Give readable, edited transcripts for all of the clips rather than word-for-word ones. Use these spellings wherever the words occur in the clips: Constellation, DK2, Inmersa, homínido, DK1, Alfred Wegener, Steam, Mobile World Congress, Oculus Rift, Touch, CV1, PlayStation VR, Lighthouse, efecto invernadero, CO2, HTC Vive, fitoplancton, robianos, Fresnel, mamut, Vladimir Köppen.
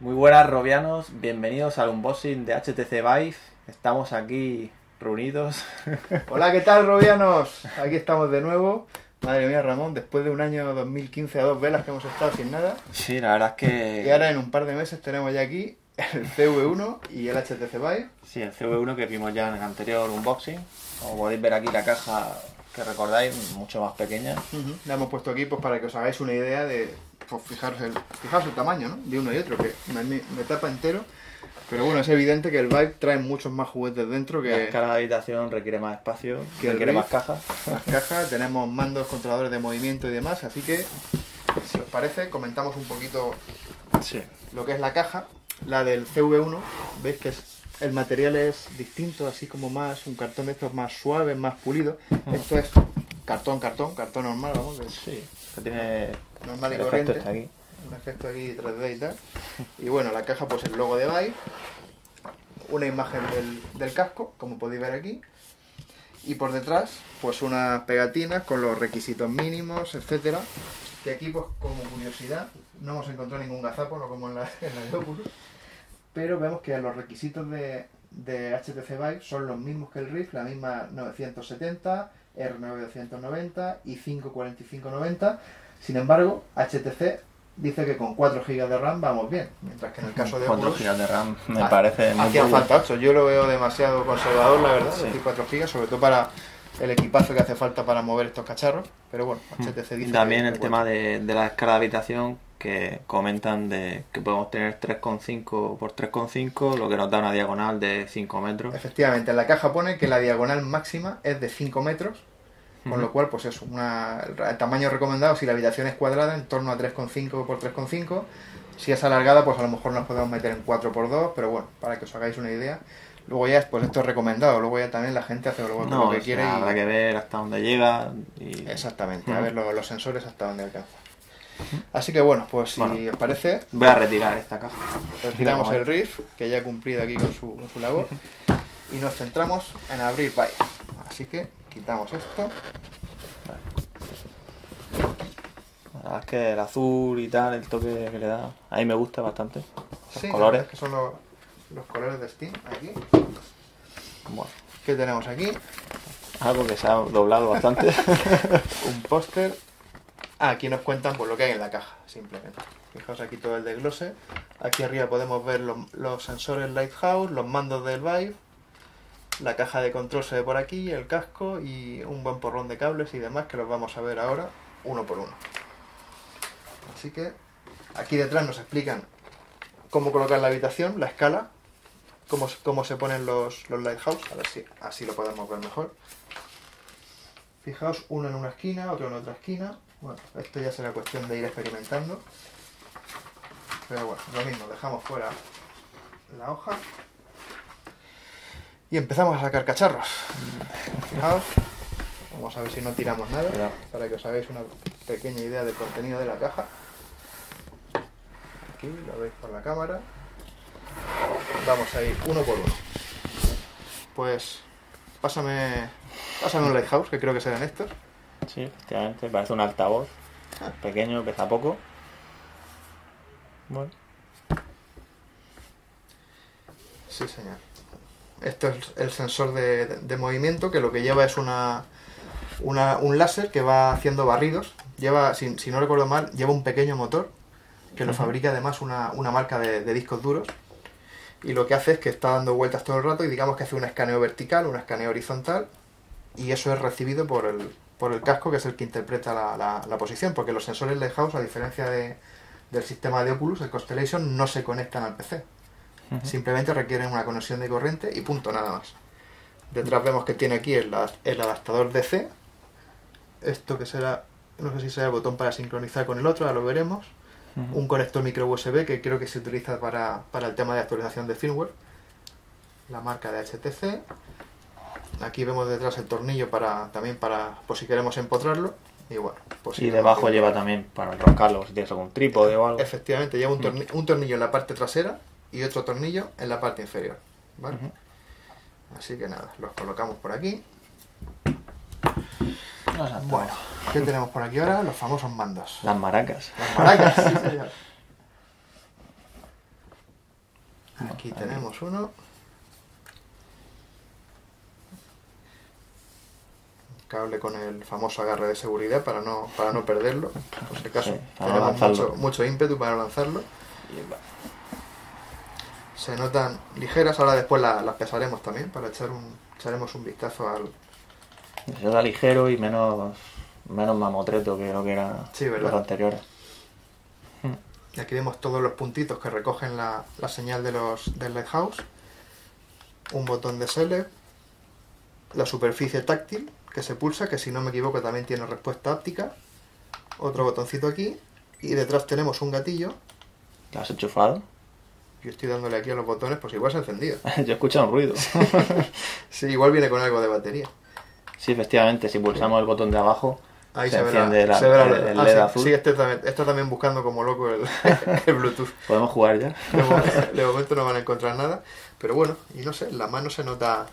Muy buenas, robianos, bienvenidos al unboxing de HTC Vive. Estamos aquí reunidos. Hola, ¿qué tal, robianos? Aquí estamos de nuevo. Madre mía, Ramón, después de un año 2015 a dos velas que hemos estado sin nada. Sí, la verdad es que... Y ahora en un par de meses tenemos ya aquí el CV1 y el HTC Vive. Sí, el CV1 que vimos ya en el anterior unboxing. Como podéis ver aquí la caja, que recordáis, mucho más pequeña. La hemos puesto aquí pues para que os hagáis una idea de... Pues fijaros el tamaño, ¿no? De uno y otro, que me tapa entero. Pero bueno, es evidente que el Vive trae muchos más juguetes dentro que... Cada habitación requiere más espacio, que requiere más cajas. Más cajas, tenemos mandos, controladores de movimiento y demás, así que, si os parece, comentamos un poquito lo que es la caja. La del CV1, veis que el material es distinto, así como más un cartón de estos más suave, más pulido. Esto es cartón normal, vamos. Sí, que tiene... normal y corriente, efecto aquí. Un efecto aquí 3D y tal. Y bueno, la caja pues el logo de Vive, una imagen del casco, como podéis ver aquí, y por detrás pues unas pegatinas con los requisitos mínimos, etcétera. Que aquí pues como curiosidad no hemos encontrado ningún gazapo, no como en la de Oculus, pero vemos que los requisitos de HTC Vive son los mismos que el Rift, la misma 970, R990 y 54590. Sin embargo, HTC dice que con 4 GB de RAM vamos bien, mientras que en el caso de Oculus... 4 GB de RAM me parece muy bien. Hacía falta 8, yo lo veo demasiado conservador, la verdad, decir 4 GB, sobre todo para el equipazo que hace falta para mover estos cacharros, pero bueno, HTC dice... También el tema de la escala de habitación, que comentan que podemos tener 3,5 por 3,5, lo que nos da una diagonal de 5 metros. Efectivamente, en la caja pone que la diagonal máxima es de 5 metros, con lo cual, pues eso, el tamaño recomendado, si la habitación es cuadrada, en torno a 3,5 por 3,5. Si es alargada, pues a lo mejor nos podemos meter en 4 por 2, pero bueno, para que os hagáis una idea. Luego ya, pues esto es recomendado, luego ya también la gente hace luego lo que quiere. Habrá que ver hasta dónde llega. Y... Exactamente, a ver los sensores hasta dónde alcanza. Así que bueno, pues si os parece... Voy a retirar esta caja. Retiramos el Rift, que ya ha cumplido aquí con su labor. Y nos centramos en abrir Vive. Así que... Quitamos esto. La verdad es que el azul y tal, el toque que le da, a mí me gusta bastante. Los colores. Que son los colores de Steam, aquí. Bueno. ¿Qué tenemos aquí? Algo que se ha doblado bastante. Un póster. Aquí nos cuentan por lo que hay en la caja, simplemente. Fijaos aquí todo el desglose. Aquí arriba podemos ver los sensores Lighthouse, los mandos del Vive. La caja de control se ve por aquí, el casco y un buen porrón de cables y demás que los vamos a ver ahora uno por uno. Así que aquí detrás nos explican cómo colocar la habitación, la escala, cómo se ponen los Lighthouse, a ver si así lo podemos ver mejor. Fijaos, uno en una esquina, otro en otra esquina. Bueno, esto ya será cuestión de ir experimentando. Pero bueno, lo mismo, dejamos fuera la hoja. Y empezamos a sacar cacharros. Fijaos, vamos a ver si no tiramos nada, para que os hagáis una pequeña idea del contenido de la caja. Aquí lo veis por la cámara. Vamos a ir uno por uno. Pues pásame un Lighthouse, que creo que serán estos. Sí, efectivamente, parece un altavoz. Pequeño, pesa poco. Bueno. Sí, señor. Esto es el sensor de movimiento, que lo que lleva es un láser que va haciendo barridos. Lleva, si no recuerdo mal, lleva un pequeño motor que lo fabrica además una marca de discos duros. Y lo que hace es que está dando vueltas todo el rato y digamos que hace un escaneo vertical, un escaneo horizontal. Y eso es recibido por el casco, que es el que interpreta la posición. Porque los sensores Lighthouse, a diferencia del sistema de Oculus, el Constellation, no se conectan al PC. Simplemente requieren una conexión de corriente y punto, nada más. Detrás vemos que tiene aquí el adaptador DC. Esto que será, no sé si será el botón para sincronizar con el otro, ahora lo veremos. Un conector micro USB que creo que se utiliza para el tema de actualización de firmware. La marca de HTC. Aquí vemos detrás el tornillo también para por si queremos empotrarlo. Y, bueno, y debajo lleva también para enroscarlo, si tienes algún trípode o algo. Efectivamente, lleva un tornillo en la parte trasera y otro tornillo en la parte inferior, ¿vale? Así que nada, los colocamos por aquí. Bueno, ¿qué tenemos por aquí ahora? Los famosos mandos. Las maracas. Las maracas, sí, señor. Aquí tenemos uno. Cable con el famoso agarre de seguridad para no perderlo. Por si acaso tenemos mucho ímpetu para lanzarlo. Se notan ligeras, ahora después las pesaremos también para echaremos un vistazo al... Se nota ligero y menos mamotreto que lo que eran los anteriores. Y aquí vemos todos los puntitos que recogen la señal del Lighthouse. Un botón de select. La superficie táctil que se pulsa, que si no me equivoco también tiene respuesta háptica. Otro botoncito aquí. Y detrás tenemos un gatillo. ¿Lo has enchufado? Yo estoy dándole aquí a los botones, pues igual se ha encendido. Yo escucho un ruido. Sí, igual viene con algo de batería. Sí, efectivamente, si pulsamos el botón de abajo, ahí se enciende el LED azul. Sí, está también buscando como loco el Bluetooth. ¿Podemos jugar ya? De momento no van a encontrar nada. Pero bueno, y no sé, la mano se nota...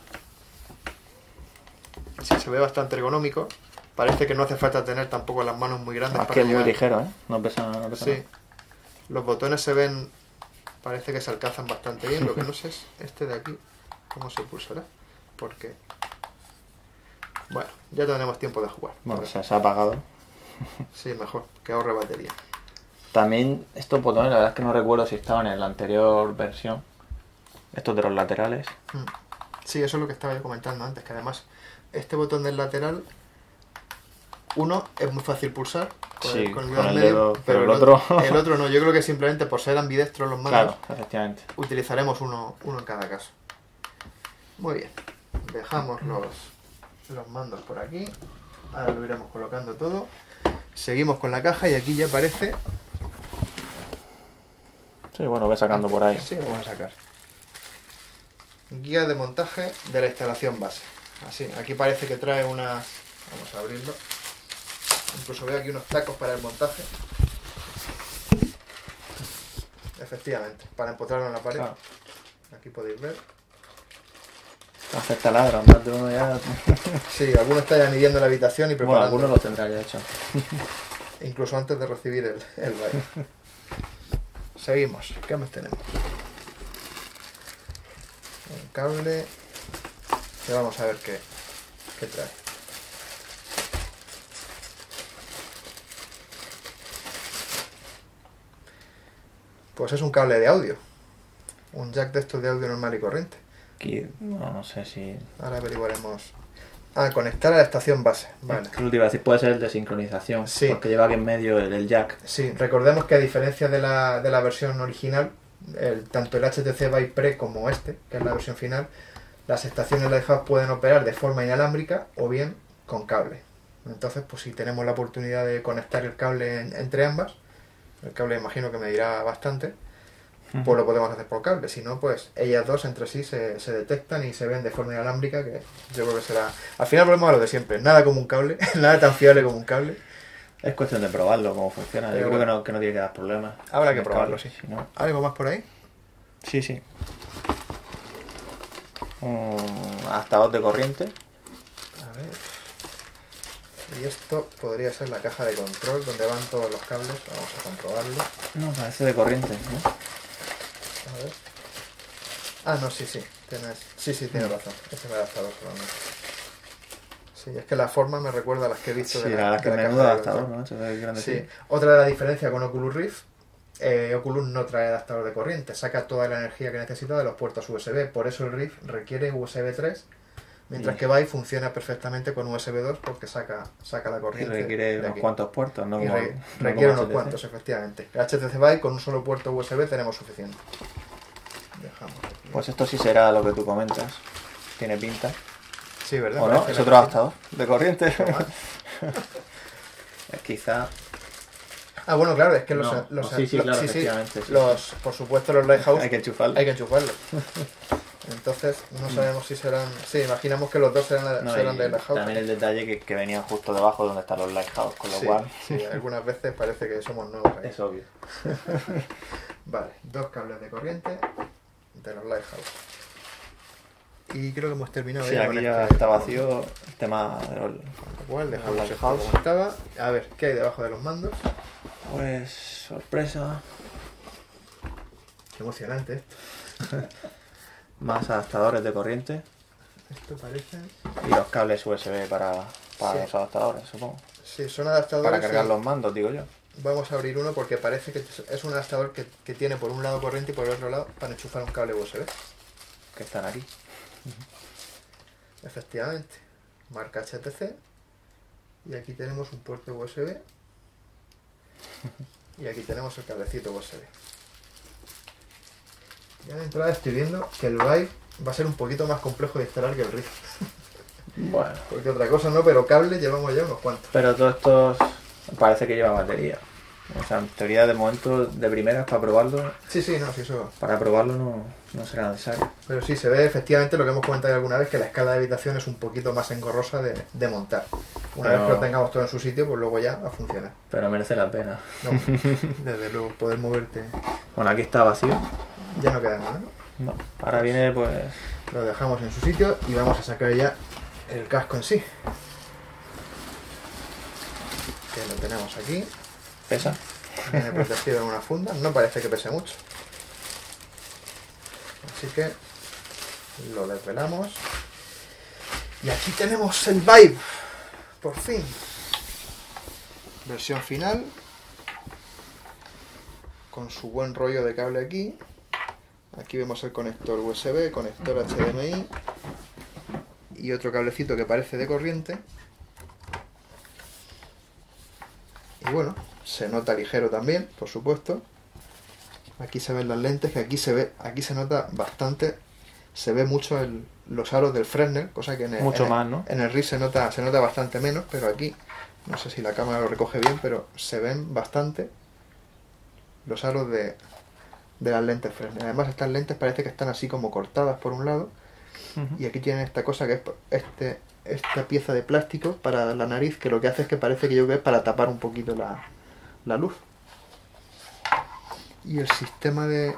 Sí, se ve bastante ergonómico. Parece que no hace falta tener tampoco las manos muy grandes. Es que es muy ligero, ¿eh? No pesa nada. Los botones se ven... Parece que se alcanzan bastante bien. Lo que no sé es este de aquí, cómo se pulsará. Porque... Bueno, ya tenemos tiempo de jugar. Bueno, se ha apagado. Sí, mejor, que ahorre batería. También estos botones, la verdad es que no recuerdo si estaban en la anterior versión. Estos de los laterales. Sí, eso es lo que estaba yo comentando antes, que además este botón del lateral, uno es muy fácil pulsar con el dedo, pero el otro no. Yo creo que simplemente por ser ambidextros los manos, efectivamente, utilizaremos uno en cada caso. Muy bien, dejamos los mandos por aquí, ahora lo iremos colocando todo, seguimos con la caja y aquí ya aparece... Sí, bueno, voy sacando por ahí. Sí, lo vamos a sacar. Guía de montaje de la instalación base. Así, aquí parece que trae unas... Vamos a abrirlo. Incluso veo aquí unos tacos para el montaje. Efectivamente, para empotrarlo en la pared. Claro. Aquí podéis ver. Hace taladro, más de uno ya. Sí, algunos están midiendo la habitación y preparando. Bueno, algunos lo tendrán ya hecho. Incluso antes de recibir el baile. Seguimos. ¿Qué más tenemos? Un cable. Y vamos a ver qué trae. Pues es un cable de audio. Un jack de estos de audio normal y corriente. Aquí, no sé si... Ahora averiguaremos... Ah, conectar a la estación base. Vale. Te iba a decir, puede ser el de sincronización, sí, porque lleva aquí en medio el jack. Sí, recordemos que a diferencia de la versión original, tanto el HTC Vive Pre como este, que es la versión final, las estaciones Lighthouse pueden operar de forma inalámbrica o bien con cable. Entonces, pues si tenemos la oportunidad de conectar el cable entre ambas, el cable imagino que medirá bastante, pues lo podemos hacer por cable, si no, pues ellas dos entre sí se detectan y se ven de forma inalámbrica, que yo creo que será... Al final volvemos a lo de siempre, nada como un cable, nada tan fiable como un cable. Es cuestión de probarlo, cómo funciona, yo creo que no tiene que dar problemas. Habrá que probarlo, sí. Si no... ¿Algo más por ahí? Sí, sí. Un adaptador de corriente. A ver... Y esto podría ser la caja de control, donde van todos los cables, vamos a comprobarlo. No, parece de corriente, ¿no? A ver. Ah, no, sí, sí. Tienes razón. Ese me ha adaptado solamente. Sí, es que la forma me recuerda a las que he visto de la adaptador, ¿no? Sí. Otra de las diferencias con Oculus Rift, Oculus no trae adaptador de corriente, saca toda la energía que necesita de los puertos USB, por eso el Rift requiere USB 3, mientras que Vive funciona perfectamente con USB 2 porque saca la corriente. Y requiere unos cuantos puertos, ¿no? Requiere unos cuantos, efectivamente. El HTC Vive con un solo puerto USB tenemos suficiente. Dejamos. Pues esto sí será lo que tú comentas. Tiene pinta. Sí, ¿verdad? ¿O no? Es otro adaptador de corriente. Quizá... Ah, bueno, claro, es que los, por supuesto, los Lighthouse... Hay que enchufarlos. Entonces, no sabemos si serán... Sí, imaginamos que los dos serán de Lighthouse. También el detalle que venían justo debajo donde están los Lighthouse, con lo cual... Sí, algunas veces parece que somos nuevos ahí. Es obvio. Vale, dos cables de corriente de los Lighthouse. Y creo que hemos terminado. Sí, aquí ya está vacío el tema de los... Igual, dejamos el Lighthouse como estaba. A ver, ¿qué hay debajo de los mandos? Pues... sorpresa. Qué emocionante esto. Más adaptadores de corriente. Esto parece. Y los cables USB para sí, los adaptadores, supongo. Sí, son adaptadores. Para cargar los mandos, digo yo. Vamos a abrir uno porque parece que es un adaptador que tiene por un lado corriente y por el otro lado para enchufar un cable USB. Que están aquí. Efectivamente. Marca HTC. Y aquí tenemos un puerto USB. Y aquí tenemos el cablecito USB. Ya de entrada estoy viendo que el Vive va a ser un poquito más complejo de instalar que el Rift. Bueno. Porque otra cosa no, pero cables llevamos ya unos cuantos. Pero todos estos parece que llevan batería. O sea, en teoría de momento, de primeras, para probarlo... Sí, sí, no, sí, eso... Para probarlo no será necesario. Pero sí, se ve efectivamente lo que hemos comentado alguna vez, que la escala de habitación es un poquito más engorrosa de montar. Una vez que lo tengamos todo en su sitio, pues luego ya va a funcionar. Pero merece la pena. No, desde luego, poder moverte... Bueno, aquí está vacío. Ya no queda nada, ¿no? No, ahora viene pues... Lo dejamos en su sitio y vamos a sacar ya el casco en sí. Que lo tenemos aquí. Pesa. Viene protegido en una funda, no parece que pese mucho. Así que lo desvelamos. Y aquí tenemos el Vive. Por fin. Versión final. Con su buen rollo de cable aquí. Aquí vemos el conector USB, conector HDMI y otro cablecito que parece de corriente. Y bueno, se nota ligero también, por supuesto. Aquí se ven las lentes, que aquí se nota bastante, se ve mucho los aros del Fresnel, cosa que en el Rift se nota bastante menos, pero aquí, no sé si la cámara lo recoge bien, pero se ven bastante los aros de las lentes Fresnel. Además estas lentes parece que están así como cortadas por un lado. Y aquí tienen esta cosa que es esta pieza de plástico para la nariz, que lo que hace es que parece que yo creo que es para tapar un poquito la luz. Y el sistema de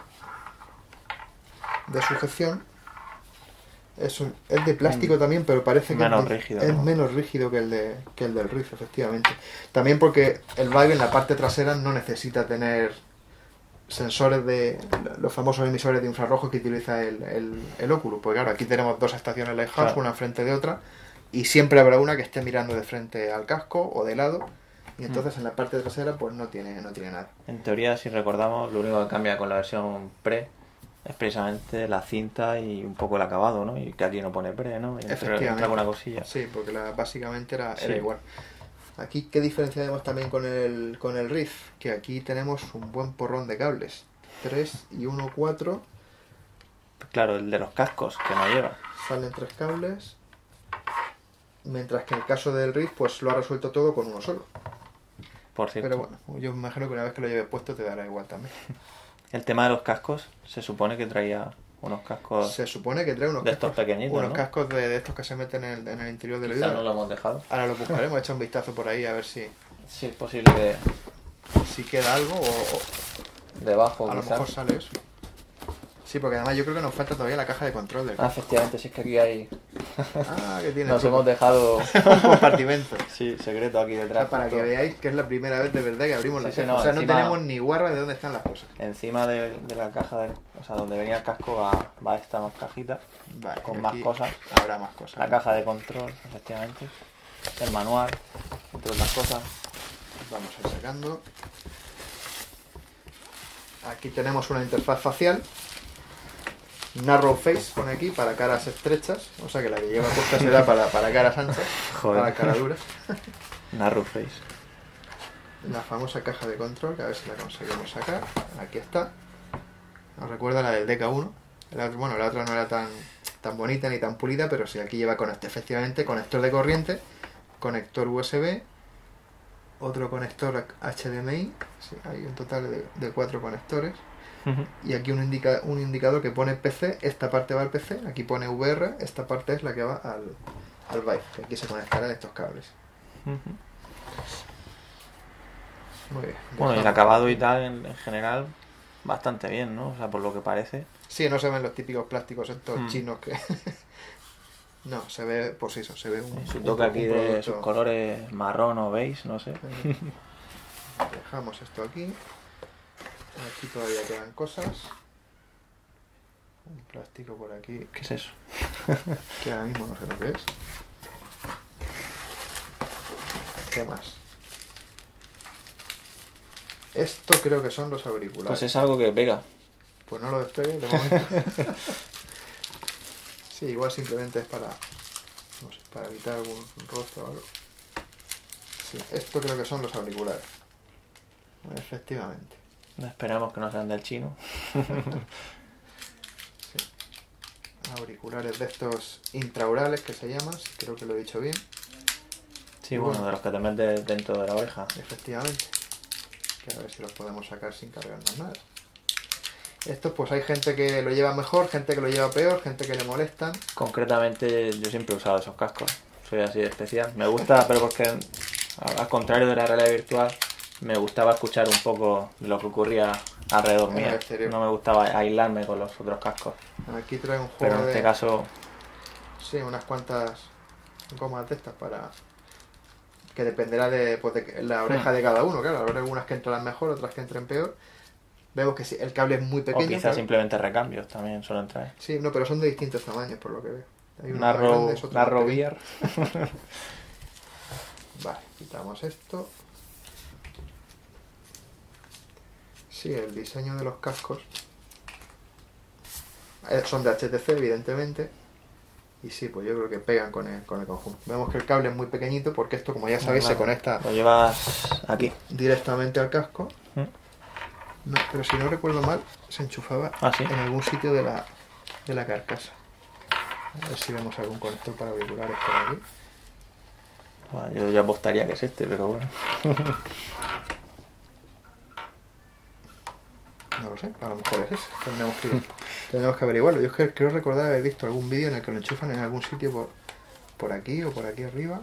sujeción es de plástico también, pero parece que menos rígido que el del Rift, efectivamente. También porque el Vive en la parte trasera no necesita tener sensores de los famosos emisores de infrarrojos que utiliza el Oculus. Pues claro, aquí tenemos dos estaciones Lighthouse, claro, una enfrente de otra, y siempre habrá una que esté mirando de frente al casco o de lado, y entonces en la parte trasera pues no tiene nada. En teoría, si recordamos, lo único que cambia con la versión pre es precisamente la cinta y un poco el acabado, ¿no? Y que aquí no pone pre, ¿no? Y efectivamente. Alguna cosilla. Sí, porque básicamente era igual. Aquí, ¿qué diferencia tenemos también con el Rift? Que aquí tenemos un buen porrón de cables. 3 y 1, 4. Claro, el de los cascos, que no lleva. Salen 3 cables. Mientras que en el caso del Rift, pues lo ha resuelto todo con uno solo. Por cierto. Pero bueno, yo me imagino que una vez que lo lleves puesto te dará igual también. El tema de los cascos, se supone que traía... Unos cascos. Se supone que trae unos de estos cascos pequeñitos. Unos, ¿no?, cascos de estos que se meten en el interior del oído. No lo hemos dejado. Ahora lo buscaremos, echar un vistazo por ahí a ver si es posible que... Si queda algo o... Debajo, a quizás. Lo mejor sale eso. Sí, porque además yo creo que nos falta todavía la caja de control del casco. Ah, efectivamente, si es que aquí hay... Ah, que tiene. Nos hemos dejado un compartimento. Sí, secreto aquí detrás. O sea, para que veáis que es la primera vez de verdad que abrimos la caja. No, o sea, encima... no tenemos ni guarra de dónde están las cosas. Encima de la caja, o sea, donde venía el casco va esta más cajita. Vale, con más cosas. Habrá más cosas. La caja de control, efectivamente. El manual, entre otras cosas. Vamos a ir sacando. Aquí tenemos una interfaz facial. Narrow face pone aquí, para caras estrechas, o sea que la que lleva puesta será para caras anchas, joder, para caras duras. Narrow face. La famosa caja de control, que a ver si la conseguimos sacar. Aquí está. Nos recuerda la del DK1. Bueno, la otra no era tan bonita ni tan pulida, pero sí, aquí lleva efectivamente conector de corriente, conector USB, otro conector HDMI, sí, hay un total de 4 conectores. Y aquí un indicador que pone PC, esta parte va al PC, aquí pone VR, esta parte es la que va al Vive, que aquí se conectarán estos cables. Muy bien. Bueno, y el acabado y tal en general bastante bien, ¿no? O sea, por lo que parece. Sí, no se ven los típicos plásticos estos chinos que... No, se ve, pues eso, se ve un... Su toque aquí de sus colores marrón o beige, no sé. Dejamos esto aquí. Aquí todavía quedan cosas. Un plástico por aquí. ¿Qué es eso? Que ahora mismo no sé lo que es. ¿Qué más? Esto creo que son los auriculares. Pues es algo que pega. Pues no lo despegue de momento. Sí, igual simplemente es para, no sé, para evitar algún rostro o algo. Sí, esto creo que son los auriculares. Efectivamente. No esperamos que no sean del chino. Sí. Auriculares de estos intraorales que se llaman, creo que lo he dicho bien. Sí, bueno, de los que te metes dentro de la oreja. Efectivamente. Que a ver si los podemos sacar sin cargarnos nada. Estos pues hay gente que lo lleva mejor, gente que lo lleva peor, gente que le molestan. Concretamente yo siempre he usado esos cascos, soy así de especial. Me gusta, pero porque al contrario de la realidad virtual, me gustaba escuchar un poco de lo que ocurría alrededor mío. No me gustaba aislarme con los otros cascos. Aquí trae un juego pero en este caso... Sí, unas cuantas gomas de estas para... que dependerá de, pues, de la oreja de cada uno, claro. Habrá algunas que entrarán mejor, otras que entren peor. Vemos que el cable es muy pequeño. O quizás simplemente recambios también suelen traer. Sí, no, pero son de distintos tamaños por lo que veo. Hay unos más grandes, narro beer. Vale, quitamos esto. Sí, el diseño de los cascos. Son de HTC, evidentemente. Y sí, pues yo creo que pegan con el conjunto. Vemos que el cable es muy pequeñito porque esto, como ya sabéis, se conecta... Lo llevas aquí. Directamente al casco. No, pero si no recuerdo mal, se enchufaba en algún sitio de la carcasa. A ver si vemos algún conector para auriculares por aquí. Bueno, yo ya apostaría que es este, pero bueno. No lo sé, a lo mejor es ese. Tenemos que averiguarlo. Yo es que creo recordar haber visto algún vídeo en el que lo enchufan en algún sitio por aquí o por aquí arriba.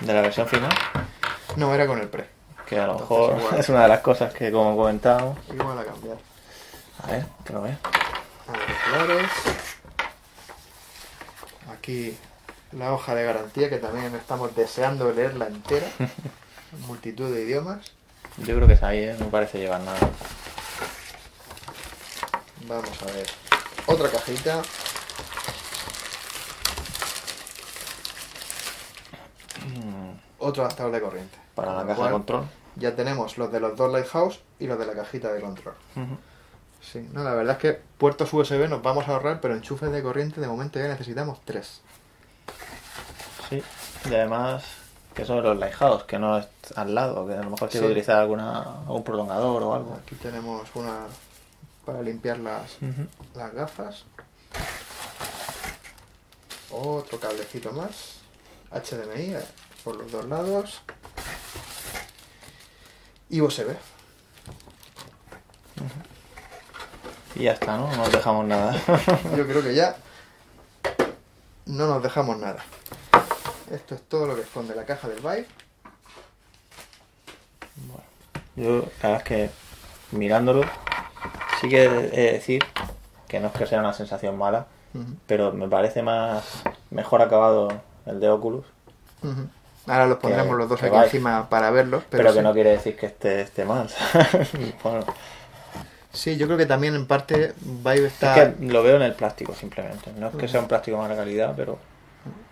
¿De la versión final? No, era con el pre. Que a lo mejor es una de las cosas que, como comentábamos... Igual a cambiar. A ver, que lo vea. Auriculares. Aquí la hoja de garantía, que también estamos deseando leerla entera. Multitud de idiomas. Yo creo que es ahí, ¿eh? No parece llevar nada. Vamos a ver. Otra cajita. Otro adaptador de corriente. Para la caja de control. Ya tenemos los de los dos Lighthouse y los de la cajita de control. Sí, no, la verdad es que puertos USB nos vamos a ahorrar, pero enchufes de corriente de momento ya necesitamos 3. Sí, y además que son los Lighthouse, que no es al lado, que a lo mejor quiero utilizar algún prolongador o algo. Aquí tenemos una para limpiar las gafas. Otro cablecito más. HDMI por los dos lados. Y USB. Y ya está, ¿no? No nos dejamos nada. Yo creo que ya no nos dejamos nada. Esto es todo lo que esconde la caja del Vive. Bueno, yo la verdad es que mirándolo sí que he de decir que no es que sea una sensación mala, pero me parece mejor acabado el de Oculus. Ahora los pondremos los dos aquí encima para verlos. Pero que no quiere decir que esté mal. Bueno. Sí, yo creo que también en parte Vive está... Es que lo veo en el plástico simplemente. No es que sea un plástico de mala calidad, pero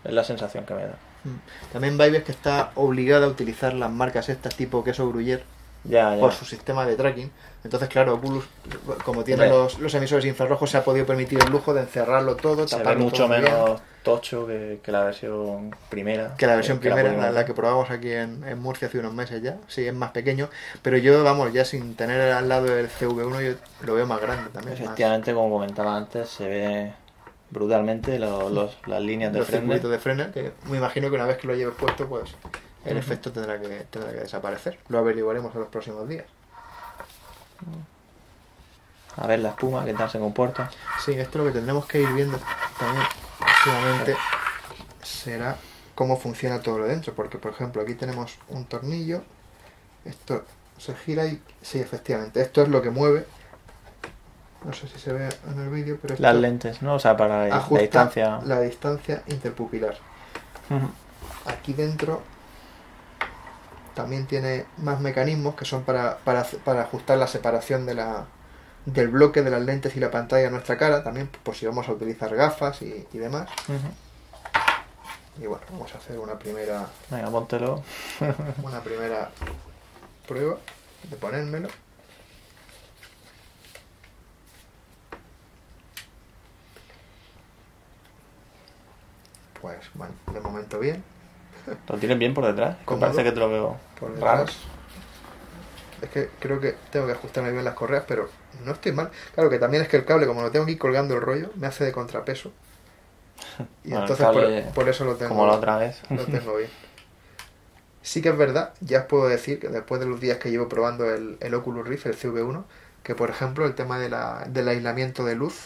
es la sensación que me da. También Vive es que está obligada a utilizar las marcas estas tipo queso gruyer por su sistema de tracking. Entonces, claro, Oculus, como tiene los emisores infrarrojos, se ha podido permitir el lujo de encerrarlo todo, se ve mucho menos tocho que la versión primera. Que la versión primera, la que probamos aquí en Murcia hace unos meses ya. Sí, es más pequeño, pero yo, vamos, ya sin tener al lado el CV1, yo lo veo más grande también. Efectivamente, como comentaba antes, se ve brutalmente las líneas de freno. Los circuitos de freno, que me imagino que una vez que lo lleves puesto, pues el efecto tendrá que desaparecer. Lo averiguaremos en los próximos días. A ver la espuma, qué tal se comporta. Sí, esto es lo que tendremos que ir viendo también próximamente, será cómo funciona todo lo dentro, porque por ejemplo aquí tenemos un tornillo, esto se gira y sí, efectivamente, esto es lo que mueve. No sé si se ve en el vídeo, pero esto las lentes, ¿no? O sea, para la distancia. La distancia interpupilar. Aquí dentro también tiene más mecanismos que son para ajustar la separación de la del bloque de las lentes y la pantalla a nuestra cara, también por si vamos a utilizar gafas y demás. Uh-huh. Y bueno, vamos a hacer una primera... Venga, póntelo. Una primera prueba de ponérmelo. Pues bueno, de momento bien. Lo tienes bien por detrás. Parece que te lo veo por detrás. Es que creo que tengo que ajustarme bien las correas, pero no estoy mal. Claro que también es que el cable, como lo tengo aquí colgando el rollo, me hace de contrapeso. Y bueno, entonces por eso lo tengo, como la otra vez, lo tengo bien. Sí que es verdad, ya os puedo decir que después de los días que llevo probando el Oculus Rift, el CV1, que por ejemplo el tema de del aislamiento de luz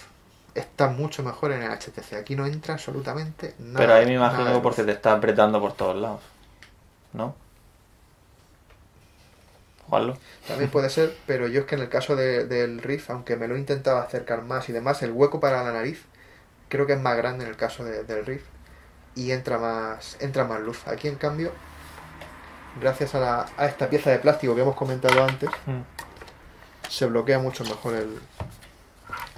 está mucho mejor en el HTC. Aquí no entra absolutamente nada. Pero ahí me imagino porque te está apretando por todos lados, ¿no? Jugarlo. También puede ser, pero yo es que en el caso del Rift, aunque me lo he intentado acercar más y demás, el hueco para la nariz creo que es más grande en el caso del Rift y entra más luz. Aquí en cambio, gracias a esta pieza de plástico que hemos comentado antes, se bloquea mucho mejor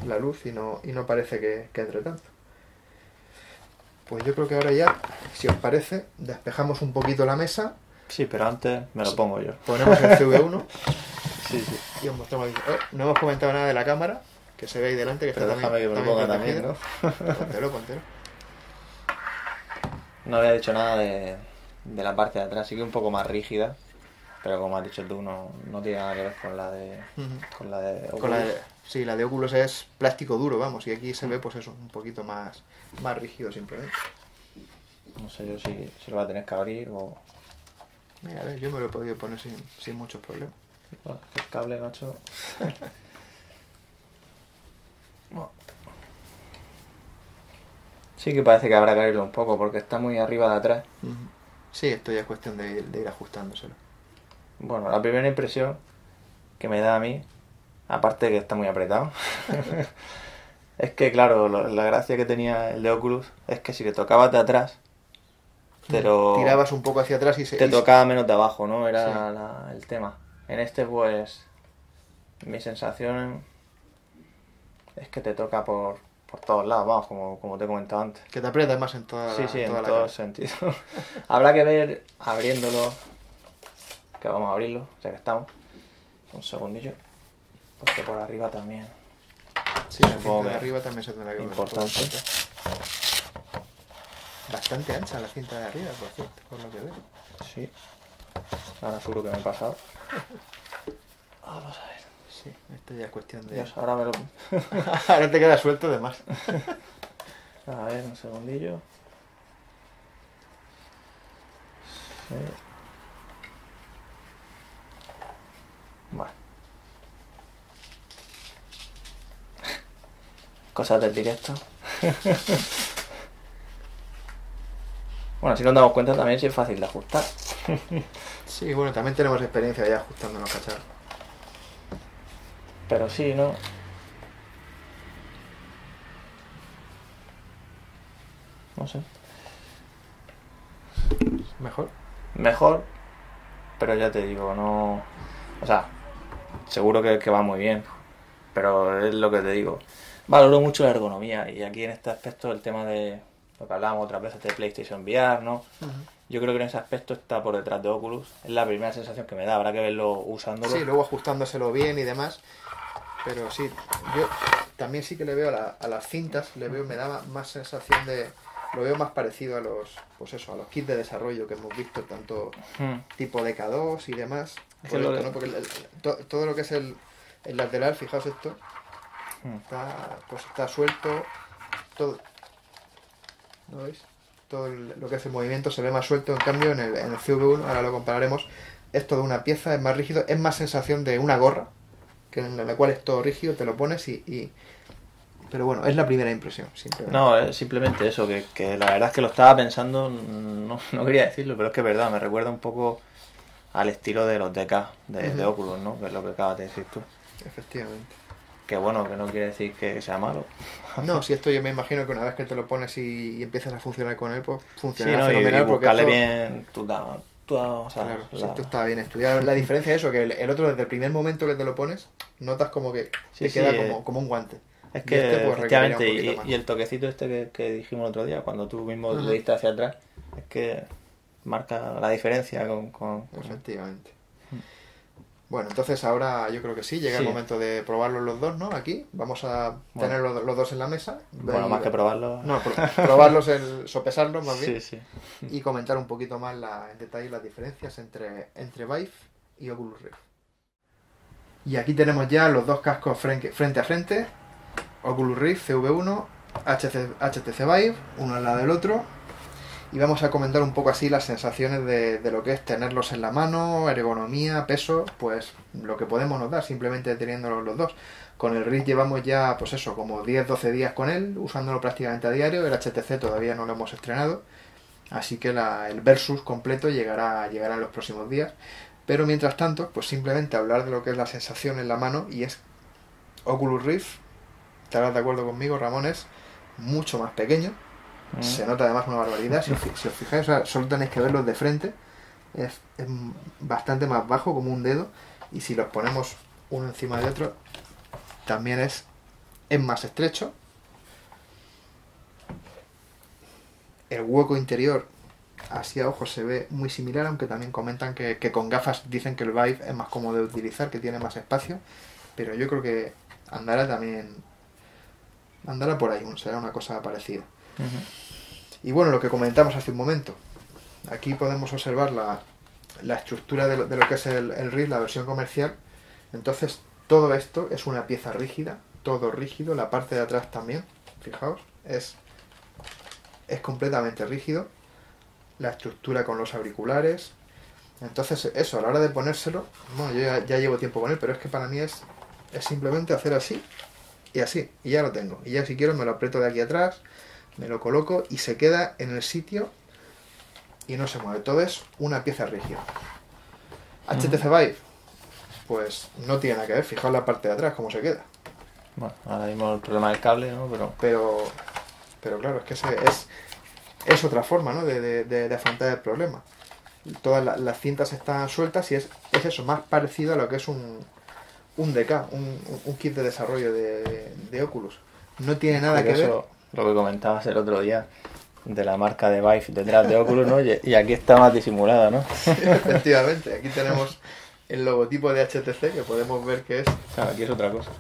la luz y no parece que entre tanto. Pues yo creo que ahora ya, si os parece, despejamos un poquito la mesa. Sí, pero antes me lo pongo yo. Ponemos el CV1. Sí, sí. Y os mostramos aquí. No hemos comentado nada de la cámara, que se ve ahí delante, que pero está también. Que me lo ponga también, ¿no? Póntelo. No había dicho nada de la parte de atrás, sí que un poco más rígida. Pero como has dicho tú, no tiene nada que ver con la de. Con la de Oculus. Sí, la de Oculus es plástico duro, vamos, y aquí se ve pues eso, un poquito más rígido simplemente. No sé yo si lo va a tener que abrir o. Mira, a ver, yo me lo he podido poner sin muchos problemas. Bueno, el cable, macho. Sí que parece que habrá que abrirlo un poco, porque está muy arriba de atrás. Sí, esto ya es cuestión de ir ajustándoselo. Bueno, la primera impresión que me da a mí, aparte de que está muy apretado, es que, claro, la gracia que tenía el de Oculus es que si le tocabas de atrás, pero tirabas un poco hacia atrás y te tocaba menos de abajo, ¿no? Era sí. El tema. En este, pues, mi sensación es que te toca por todos lados, vamos, como te he comentado antes. Que te aprietas más en toda la cara. Sí, sí, en todos sentidos. Habrá que ver abriéndolo, que vamos a abrirlo, ya que estamos. Un segundillo, porque por arriba también. Sí, supongo que de arriba también se tendrá que ver. Importante. Bastante ancha la cinta de arriba, por cierto, por lo que veo. Sí. Ahora seguro que me he pasado. Vamos a ver. Sí, esto ya es cuestión de... Dios, ahora me lo... Ahora te queda suelto de más. A ver, un segundillo. Sí. Vale. Cosas del directo. Bueno, si nos damos cuenta también si es fácil de ajustar. Sí, bueno, también tenemos experiencia ya ajustando los cacharros. Pero sí, ¿no? No sé. ¿Mejor? Mejor, pero ya te digo, no... O sea, seguro que va muy bien, pero es lo que te digo. Valoro mucho la ergonomía y aquí en este aspecto el tema de... Lo que hablábamos otras veces de PlayStation VR, ¿no? Uh-huh. Yo creo que en ese aspecto está por detrás de Oculus. Es la primera sensación que me da, habrá que verlo usándolo. Sí, luego ajustándoselo bien y demás. Pero sí, yo también sí que le veo a las cintas, me da más sensación de... Lo veo más parecido a los kits de desarrollo que hemos visto, tanto tipo DK2 y demás. Por esto, ¿no? Porque todo lo que es el lateral, fijaos esto, está suelto, todo... ¿No veis? Todo lo que es el movimiento se ve más suelto. En cambio, en el CV1, ahora lo compararemos, es todo una pieza, es más rígido, es más sensación de una gorra, que en la cual es todo rígido, te lo pones y... Pero bueno, es la primera impresión, simplemente. No, es simplemente eso, que la verdad es que lo estaba pensando, no quería decirlo, pero es que es verdad, me recuerda un poco al estilo de los DK, de Oculus, ¿no? Que es lo que acabas de decir tú. Efectivamente. Que bueno, que no quiere decir que sea malo. No, si esto yo me imagino que una vez que te lo pones y empiezas a funcionar con él, pues funciona fenomenal. Y buscarle bien o sea, claro, la... sí, tú está bien estudiado. La diferencia es eso, que el otro desde el primer momento que te lo pones, notas como que sí, te sí, queda como un guante. Es que, efectivamente, y el toquecito este que dijimos el otro día, cuando tú mismo le diste hacia atrás, es que marca la diferencia con... Efectivamente. Bueno, entonces ahora yo creo que sí, llega el momento de probarlos los dos, ¿no? Aquí vamos a tener los dos en la mesa. Bueno, más que probarlos... No, probarlos, sopesarlos más bien. Sí, sí. Y comentar un poquito más en detalle las diferencias entre Vive y Oculus Rift. Y aquí tenemos ya los dos cascos frente a frente. Oculus Rift, CV1, HTC Vive, uno al lado del otro. Y vamos a comentar un poco así las sensaciones de lo que es tenerlos en la mano, ergonomía, peso, pues lo que podemos notar simplemente teniéndolos los dos. Con el Rift llevamos ya, pues eso, como 10-12 días con él, usándolo prácticamente a diario. El HTC todavía no lo hemos estrenado, así que el versus completo llegará en los próximos días. Pero mientras tanto, pues simplemente hablar de lo que es la sensación en la mano, y es Oculus Rift, estarás de acuerdo conmigo, Ramón, es mucho más pequeño. Se nota además una barbaridad, si os fijáis, o sea, solo tenéis que verlos de frente, es bastante más bajo, como un dedo, y si los ponemos uno encima de otro, también es más estrecho. El hueco interior, así a ojos, se ve muy similar, aunque también comentan que con gafas dicen que el Vive es más cómodo de utilizar, que tiene más espacio, pero yo creo que andará por ahí, será una cosa parecida. Y bueno, lo que comentamos hace un momento, aquí podemos observar la estructura de lo que es el Rift, la versión comercial. Entonces todo esto es una pieza rígida, todo rígido, la parte de atrás también, fijaos, es completamente rígido, la estructura con los auriculares. Entonces eso, a la hora de ponérselo, bueno, yo ya llevo tiempo con él, pero es que para mí es simplemente hacer así, y ya lo tengo, y ya si quiero me lo aprieto de aquí atrás, me lo coloco y se queda en el sitio y no se mueve. Todo es una pieza rígida. HTC Vive, pues no tiene nada que ver. Fijaos la parte de atrás cómo se queda. Bueno, ahora mismo el problema del cable, ¿no? Pero claro, es que es otra forma, ¿no? de afrontar el problema. Todas las cintas están sueltas y es eso, más parecido a lo que es un DK, un kit de desarrollo de Oculus. No tiene nada que ver. Lo que comentabas el otro día de la marca de Vive detrás de Oculus, ¿no? Y aquí está más disimulada, ¿no? Sí, efectivamente, aquí tenemos el logotipo de HTC, que podemos ver que es... Claro, aquí es otra cosa.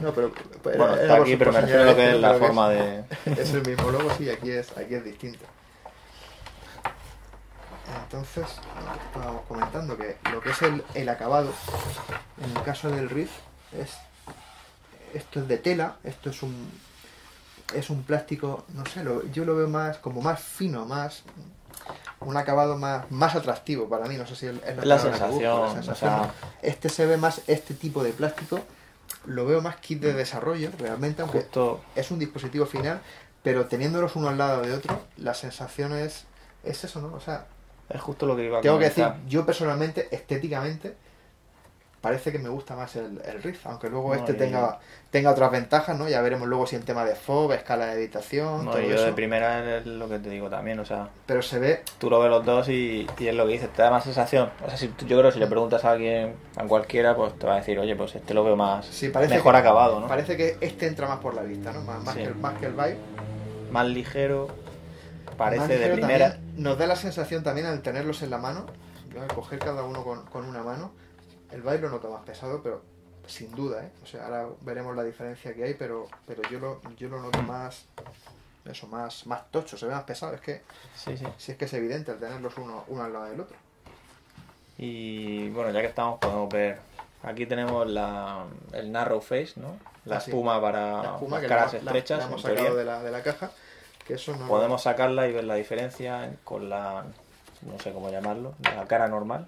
No, pero bueno, está aquí, pero me refiero a lo que es la forma de... Es el mismo logo, sí, aquí es distinto. Entonces, estábamos comentando que lo que es el acabado, en el caso del Rift, esto es de tela, esto es un plástico, no sé, yo lo veo más como más fino, más un acabado más atractivo para mí, no sé si es la sensación, la sensación. O sea, se ve más este tipo de plástico, lo veo más kit de desarrollo realmente, aunque justo... es un dispositivo final, pero teniéndolos uno al lado de otro, la sensación es eso, ¿no? O sea, es justo lo que iba a comentar. Tengo que decir, yo personalmente, estéticamente, parece que me gusta más el Rift, aunque luego no, tenga otras ventajas, ¿no? Ya veremos luego si en tema de fog, escala de habitación, no, todo yo eso. De primera es lo que te digo también, o sea... Pero se ve... Tú lo ves los dos y es lo que dices, te da más sensación. O sea, yo creo que si le preguntas a alguien, a cualquiera, pues te va a decir, oye, pues este lo veo más... Sí, mejor acabado, ¿no? Parece que este entra más por la vista, ¿no? Más, sí. Más que el Vive. Más ligero, parece más ligero de primera. Nos da la sensación también al tenerlos en la mano, al coger cada uno con una mano... El Vive lo noto más pesado, pero sin duda, ¿eh? O sea, ahora veremos la diferencia que hay, pero yo lo noto más, eso, más tocho, se ve más pesado, es que sí. Si es que es evidente al tenerlos uno al lado del otro. Y bueno, ya que estamos, podemos ver, aquí tenemos el narrow face, ¿no? La espuma para las caras estrechas. La hemos sacado de la caja, que eso no... Podemos sacarla y ver la diferencia con la, no sé cómo llamarlo, la cara normal.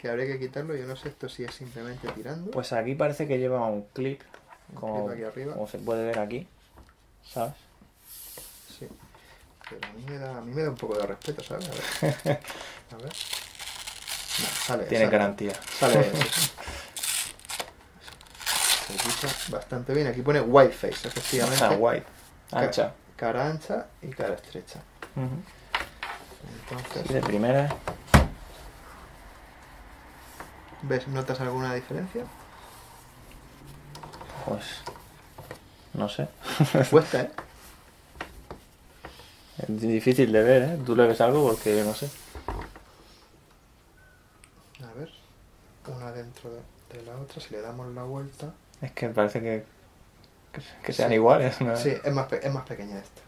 Que habría que quitarlo, yo no sé esto si es simplemente tirando. Pues aquí parece que lleva un clip, como aquí arriba, como se puede ver aquí, ¿sabes? Sí, pero a mí me da un poco de respeto, ¿sabes? A ver. No, tiene garantía. Sale. Se quita bastante bien, aquí pone wide face, efectivamente. Wide, ancha. Cara ancha y cara estrecha. Entonces, de primera. ¿Ves? ¿Notas alguna diferencia? Pues... no sé. Cuesta, ¿eh? Es difícil de ver, ¿eh? Tú le ves algo porque yo no sé. A ver... una dentro de la otra, si le damos la vuelta... Es que parece que sean iguales, ¿no? Sí, es más pequeña esta.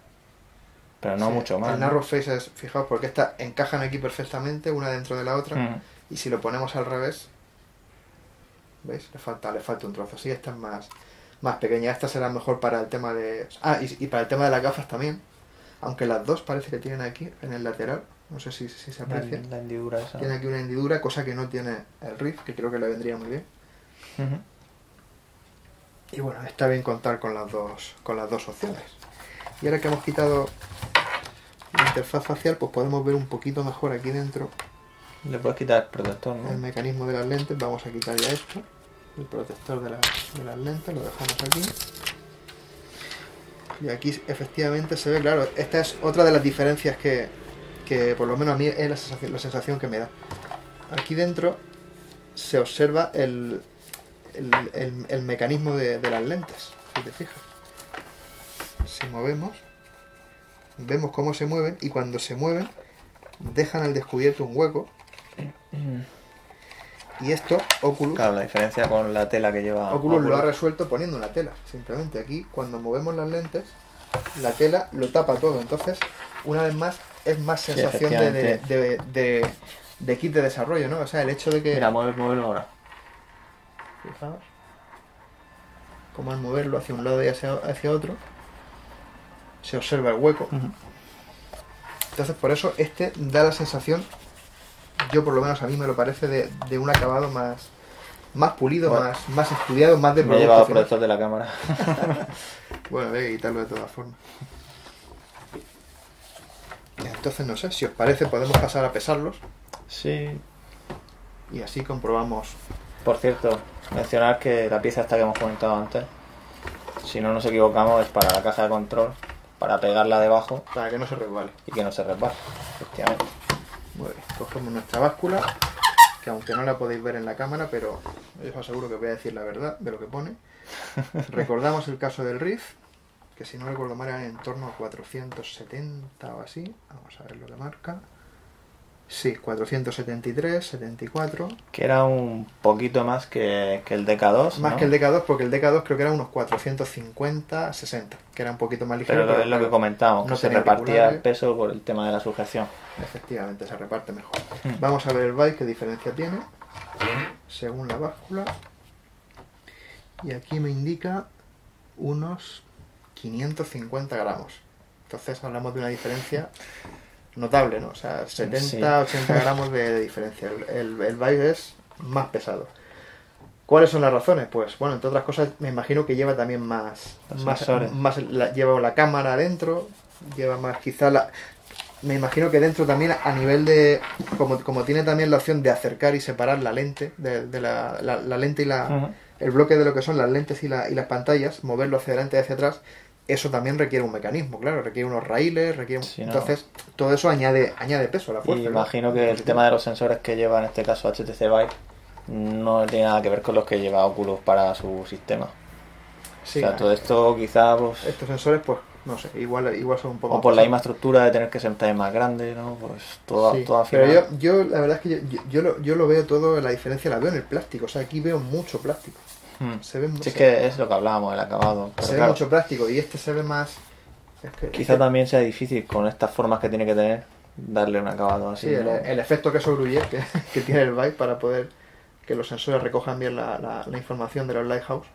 Pero no mucho más. El narrow faces, fijaos, porque estas encajan aquí perfectamente, una dentro de la otra, y si lo ponemos al revés, ¿veis? Le falta un trozo. Sí, esta es más pequeña. Esta será mejor para el tema de... Ah, y para el tema de las gafas también. Aunque las dos parece que tienen aquí, en el lateral, no sé si se aprecia. La hendidura esa. Tiene aquí una hendidura, cosa que no tiene el Rift, que creo que le vendría muy bien. Y bueno, está bien contar con las dos opciones. Y ahora que hemos quitado la interfaz facial, pues podemos ver un poquito mejor aquí dentro. Le puedes quitar el protector, ¿no? El mecanismo de las lentes. Vamos a quitar ya esto. El protector de las lentes, lo dejamos aquí. Y aquí efectivamente se ve, claro, esta es otra de las diferencias que por lo menos a mí es la sensación que me da. Aquí dentro se observa el mecanismo de las lentes, si te fijas. Si movemos, vemos cómo se mueven, y cuando se mueven dejan al descubierto un hueco. Y esto Oculus... Claro, la diferencia con la tela que lleva... Oculus lo ha resuelto poniendo una tela, simplemente. Aquí, cuando movemos las lentes, la tela lo tapa todo. Entonces, una vez más, es más sensación de kit de desarrollo, ¿no? O sea, el hecho de que... Mira, muévelo ahora. Fijaos como al moverlo hacia un lado y hacia otro se observa el hueco. Entonces, por eso este da la sensación, yo por lo menos a mí me lo parece, de un acabado más pulido, bueno, más estudiado, más de... Me he llevado protector de la cámara. Bueno, voy a quitarlo de todas formas. Entonces, no sé, si os parece podemos pasar a pesarlos. Sí. Y así comprobamos. Por cierto, mencionar que la pieza esta que hemos comentado antes, si no nos equivocamos, es para la caja de control, para pegarla debajo. Para que no se resbale. Y que no se resbale, efectivamente. Muy bien, cogemos nuestra báscula, que aunque no la podéis ver en la cámara, pero os aseguro que voy a decir la verdad de lo que pone. Recordamos el caso del Rift, que si no recuerdo mal era en torno a 470 o así. Vamos a ver lo que marca. Sí, 473, 74... Que era un poquito más que el DK2, ¿no? Más que el DK2, porque el DK2 creo que era unos 450, 60, que era un poquito más ligero. Pero es lo que comentábamos, no que se repartía el peso por el tema de la sujeción. Efectivamente, se reparte mejor. Vamos a ver el Vive, qué diferencia tiene, según la báscula. Y aquí me indica unos 550 gramos. Entonces hablamos de una diferencia... notable, ¿no? O sea, 70-80 gramos de diferencia. El Vive es más pesado. ¿Cuáles son las razones? Pues, bueno, entre otras cosas, me imagino que lleva también lleva la cámara adentro, lleva más quizá la... Me imagino que dentro también a nivel de... Como tiene también la opción de acercar y separar la lente, de la lente y la... El bloque de lo que son las lentes y las pantallas, moverlo hacia adelante y hacia atrás... Eso también requiere un mecanismo, claro, requiere unos raíles, requiere... Si no... Entonces, todo eso añade peso a la fuerza. Y imagino, ¿no?, que el tema de los sensores que lleva, en este caso HTC Vive, no tiene nada que ver con los que lleva Oculus para su sistema. Sí, o sea, todo esto quizá... Pues... Estos sensores, pues, no sé, igual son un poco... O por la misma estructura de tener que sentar más grande, ¿no? Pues todo, sí, todo final... Pero yo, la verdad es que yo lo veo todo, la diferencia la veo en el plástico, o sea, aquí veo mucho plástico. Se ve mucho. Sí, es que es lo que hablábamos, el acabado. Pero se ve mucho plástico y este se ve más... Quizá también sea difícil con estas formas que tiene que tener darle un acabado así. Sí, ¿no? El efecto que sobrehuye que tiene el Vive para poder que los sensores recojan bien la información de los Lighthouse,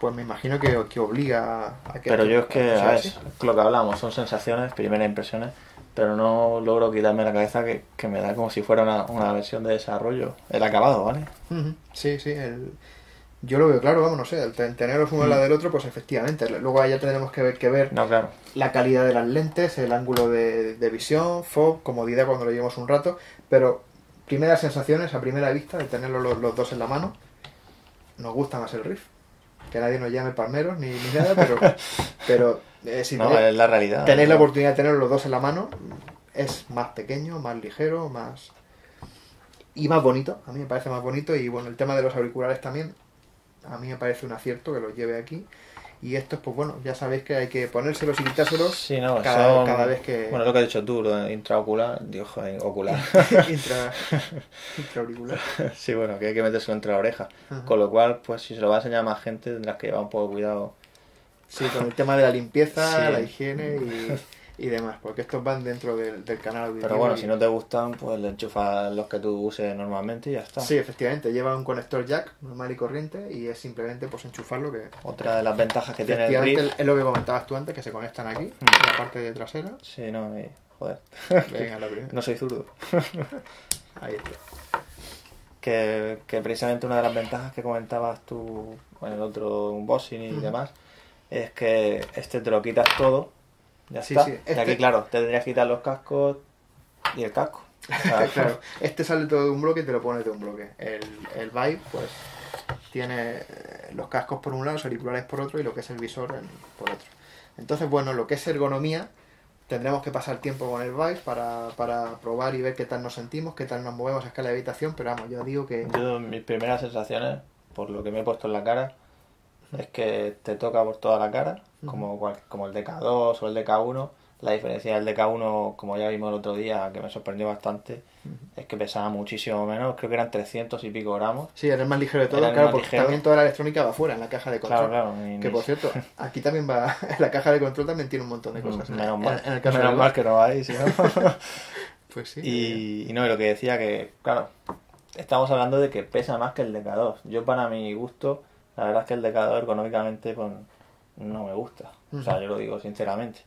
pues me imagino que obliga a que... Pero yo es que, a ver, lo que hablamos, son sensaciones, primeras impresiones, pero no logro quitarme la cabeza que me da como si fuera una versión de desarrollo. El acabado, ¿vale? Sí, sí, yo lo veo claro, vamos, no sé, el teneros uno al lado del otro, pues efectivamente, luego allá tendremos que ver no, claro, la calidad de las lentes, el ángulo de visión, fog, comodidad cuando lo llevemos un rato, pero primeras sensaciones, a primera vista, de tenerlo los dos en la mano, nos gusta más el Rift. Que nadie nos llame palmeros ni nada, pero si no, es la realidad. Tenéis la oportunidad de tener los dos en la mano, es más pequeño, más ligero, más... y más bonito. A mí me parece más bonito. Y bueno, el tema de los auriculares también, a mí me parece un acierto que los lleve aquí. Y estos, pues bueno, ya sabéis que hay que ponérselos y quitárselos, sí, no, cada vez que... Bueno, lo que has dicho tú, lo intraocular, digo, joder, ocular. Intraauricular. Sí, bueno, que hay que metérselo entre la oreja. Ajá. Con lo cual, pues si se lo va a enseñar a más gente, tendrás que llevar un poco de cuidado. Sí, con el tema de la limpieza, sí, la higiene y demás, porque estos van dentro del canal auditivo. Pero bueno, si no te gustan, pues le enchufas los que tú uses normalmente y ya está. Sí, efectivamente, lleva un conector jack normal y corriente y es simplemente pues enchufarlo. Que otra de las ventajas que tiene el Rift es lo que comentabas tú antes, que se conectan aquí, en la parte de trasera. Sí, no, joder. Venga, la primera. No soy zurdo. Ahí está. Que precisamente una de las ventajas que comentabas tú en el otro unboxing y demás, es que este te lo quitas todo, ya sí, está. Sí, este... Y aquí, claro, te tendrías que quitar los cascos y el casco. Claro, este sale todo de un bloque y te lo pones de un bloque. El Vive, pues, tiene los cascos por un lado, los auriculares por otro y lo que es el visor por otro. Entonces, bueno, lo que es ergonomía, tendremos que pasar tiempo con el Vive para probar y ver qué tal nos sentimos, qué tal nos movemos a escala de habitación, pero vamos, yo digo que... Yo, mis primeras sensaciones, por lo que me he puesto en la cara... Es que te toca por toda la cara, como el DK2 o el DK1. La diferencia del DK1, como ya vimos el otro día, que me sorprendió bastante, es que pesaba muchísimo menos. Creo que eran 300 y pico gramos. Sí, era el más ligero de todo, claro, porque ligero. También toda la electrónica va afuera, en la caja de control. Claro, claro. Que por cierto, aquí también va, la caja de control también tiene un montón de cosas. Menos mal, en el caso menos mal que no va ahí, si no. Pues sí. Y no, y lo que decía que, claro, estamos hablando de que pesa más que el DK2. Yo, para mi gusto... La verdad es que el DK2 económicamente, pues, no me gusta. O sea, yo lo digo sinceramente.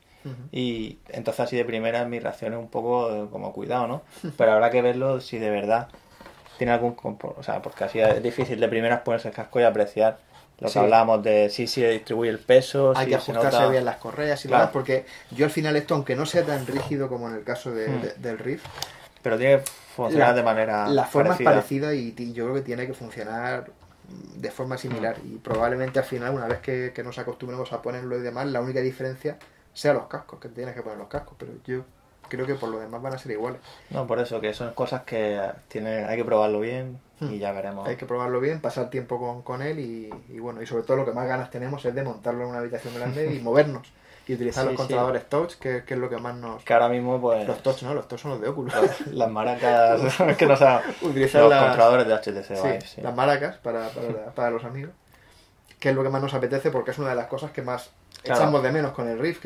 Y entonces así de primera mi reacción es un poco como cuidado, ¿no? Pero habrá que verlo si de verdad tiene algún componente. O sea, porque así es difícil de primeras ponerse el casco y apreciar lo que hablábamos de si se distribuye el peso. Hay que ajustarse bien las correas y demás, porque yo al final esto, aunque no sea tan rígido como en el caso del Rift, pero tiene que funcionar de manera... La forma es parecida y yo creo que tiene que funcionar... de forma similar y probablemente al final, una vez que nos acostumbremos a ponerlo y demás, la única diferencia sea los cascos, que tienes que poner los cascos, pero yo creo que por lo demás van a ser iguales. No, por eso, que son cosas que hay que probarlo bien y ya veremos. Hay que probarlo bien, pasar tiempo con él y bueno, y sobre todo lo que más ganas tenemos es de montarlo en una habitación grande y movernos y utilizar los controladores touch, que es lo que más nos... Que ahora mismo, pues... Los touch, ¿no? Los touch son los de Oculus. Las maracas... que nos ha... Utilizar los controladores de HTC Vive. Sí, sí, las maracas para los amigos. Que es lo que más nos apetece porque es una de las cosas que más echamos de menos con el Rift.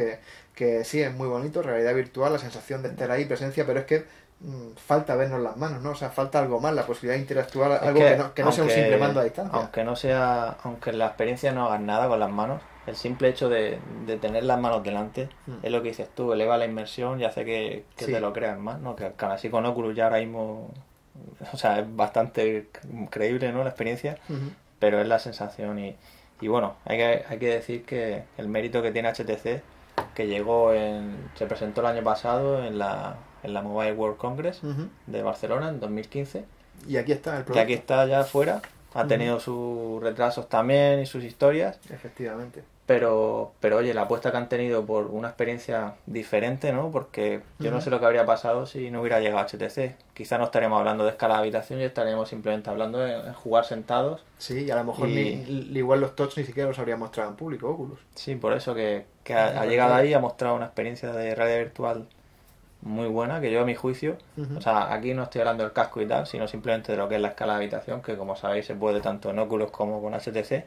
Que sí, es muy bonito, realidad virtual, la sensación de estar ahí, presencia, pero es que falta vernos las manos, ¿no? O sea, falta algo más, la posibilidad de interactuar, es algo que no sea un simple mando a distancia. Aunque la experiencia no hagas nada con las manos, el simple hecho de tener las manos delante es lo que dices tú, eleva la inmersión y hace que te lo creas más, ¿no? Que así con Oculus ya ahora mismo, o sea, es bastante creíble, ¿no? La experiencia, pero es la sensación y bueno, hay que decir que el mérito que tiene HTC, que se presentó el año pasado en la Mobile World Congress de Barcelona en 2015. Y aquí está el producto. Y aquí está ya afuera, ha tenido sus retrasos también y sus historias. Efectivamente. Pero oye, la apuesta que han tenido por una experiencia diferente, ¿no? Porque yo no sé lo que habría pasado si no hubiera llegado HTC. Quizá no estaríamos hablando de escala de habitación y estaríamos simplemente hablando de jugar sentados. Sí, y a lo mejor igual los touch ni siquiera los habría mostrado en público Oculus. Sí, por eso que ha llegado ahí y ha mostrado una experiencia de realidad virtual muy buena, que yo a mi juicio, o sea, aquí no estoy hablando del casco y tal, sino simplemente de lo que es la escala de habitación, que como sabéis se puede tanto en Oculus como con HTC.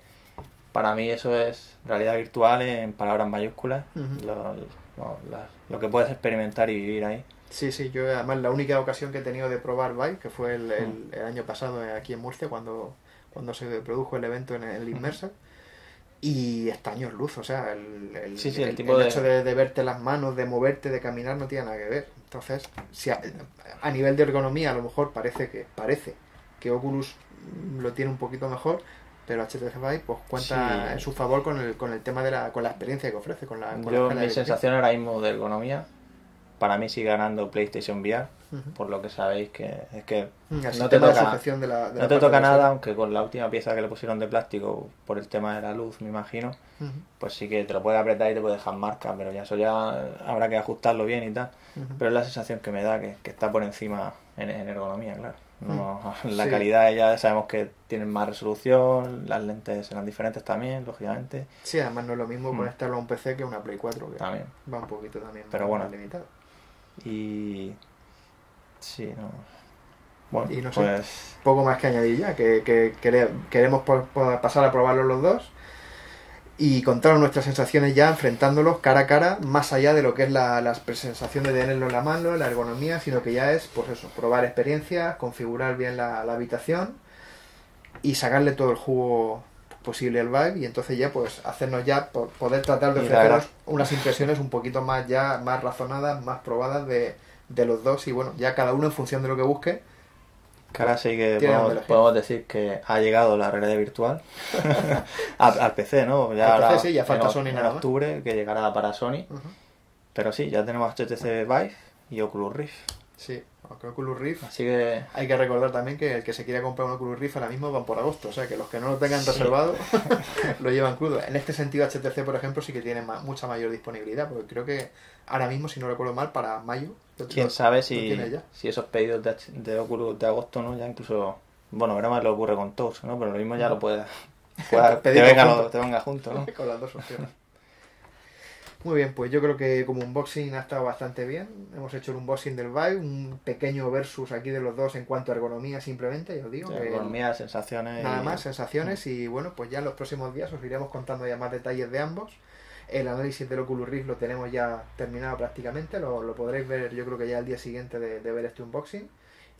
Para mí eso es realidad virtual en palabras mayúsculas, lo que puedes experimentar y vivir ahí. Sí, sí, yo además la única ocasión que he tenido de probar Vive, que fue el año pasado aquí en Murcia, cuando se produjo el evento en el Inmersa, y está años luz, o sea, el hecho de verte las manos, de moverte, de caminar, no tiene nada que ver. Entonces, si a nivel de ergonomía a lo mejor parece que Oculus lo tiene un poquito mejor, pero HTC Vive pues cuenta en su favor con el tema con la experiencia que ofrece, con la escala. Yo, mi sensación ahora mismo de ergonomía para mí sigue ganando PlayStation VR, por lo que sabéis que es que no te toca nada, aunque con la última pieza que le pusieron de plástico por el tema de la luz, me imagino, pues sí que te lo puede apretar y te puede dejar marca, pero ya eso ya habrá que ajustarlo bien y tal, pero es la sensación que me da que está por encima en ergonomía, claro. No, la calidad ya sabemos que tienen más resolución, las lentes serán diferentes también, lógicamente. Sí, además no es lo mismo conectarlo a un PC que a una Play 4, que también va un poquito también pero más, bueno, más limitado. Y... sí, no... bueno, y no pues... sé, poco más que añadir ya, que queremos pasar a probarlos los dos y contaros nuestras sensaciones ya enfrentándolos cara a cara, más allá de lo que es la sensación de tenerlo en la mano, la ergonomía, sino que ya es, pues eso, probar experiencias, configurar bien la habitación y sacarle todo el jugo posible al Vive, y entonces ya pues hacernos ya, poder tratar de ofreceros unas impresiones un poquito más ya, más razonadas, más probadas de los dos, y bueno, ya cada uno en función de lo que busque. Ahora sí que podemos decir que ha llegado la realidad virtual al PC, ¿no? Ya ahora, PC, sí, ya falta Sony en octubre, que llegará para Sony. Pero sí, ya tenemos HTC Vive y Oculus Rift. Sí, Oculus Rift. Así que hay que recordar también que el que se quiera comprar un Oculus Rift ahora mismo van por agosto, o sea que los que no lo tengan reservado lo llevan crudo. En este sentido HTC, por ejemplo, sí que tiene mucha mayor disponibilidad, porque creo que ahora mismo, si no recuerdo mal, para mayo. Quién sabe si esos pedidos de Oculus de agosto, ¿no? Ya incluso, bueno, ahora más lo ocurre con Touch, ¿no? Pero lo mismo ya lo puedes pedir, te venga junto, ¿no? Con las dos opciones. Muy bien, pues yo creo que como unboxing ha estado bastante bien. Hemos hecho el unboxing del Vive, un pequeño versus aquí de los dos en cuanto a ergonomía, simplemente, yo os digo. Sí, que ergonomía, sensaciones. Nada más, sensaciones, y bueno, pues ya en los próximos días os iremos contando ya más detalles de ambos. El análisis del Oculus Rift lo tenemos ya terminado prácticamente, lo podréis ver yo creo que ya al día siguiente de ver este unboxing,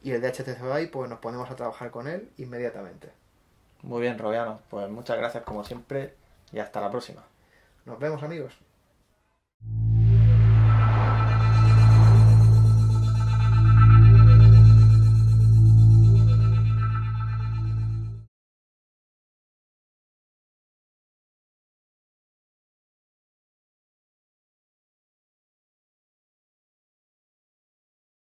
y el de HTC Vive pues nos ponemos a trabajar con él inmediatamente. Muy bien, Robiano, pues muchas gracias como siempre y hasta la próxima. Nos vemos, amigos.